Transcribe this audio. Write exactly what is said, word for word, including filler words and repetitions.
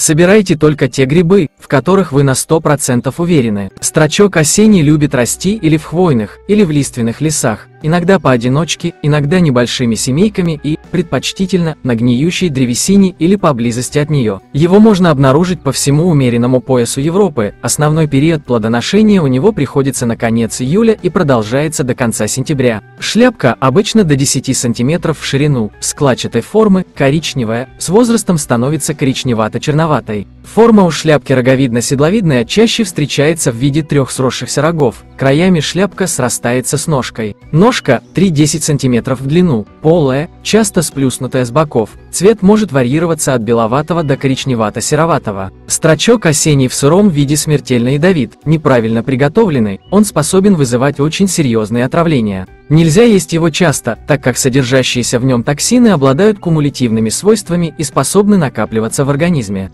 Собирайте только те грибы, в которых вы на сто процентов уверены. Строчок осенний любит расти или в хвойных, или в лиственных лесах, иногда поодиночке, иногда небольшими семейками и, предпочтительно, на гниющей древесине или поблизости от нее. Его можно обнаружить по всему умеренному поясу Европы, основной период плодоношения у него приходится на конец июля и продолжается до конца сентября. Шляпка обычно до десяти сантиметров в ширину, складчатой формы, коричневая, с возрастом становится коричневато-черноватой. Форма у шляпки роговидно-седловидная чаще встречается в виде трех сросшихся рогов, краями шляпка срастается с ножкой. Ножка три-десять сантиметров в длину, полая, часто сплюснутая с боков, цвет может варьироваться от беловатого до коричневато-сероватого. Строчок осенний в сыром виде смертельно ядовит, неправильно приготовленный, он способен вызывать очень серьезные отравления. Нельзя есть его часто, так как содержащиеся в нем токсины обладают кумулятивными свойствами и способны накапливаться в организме.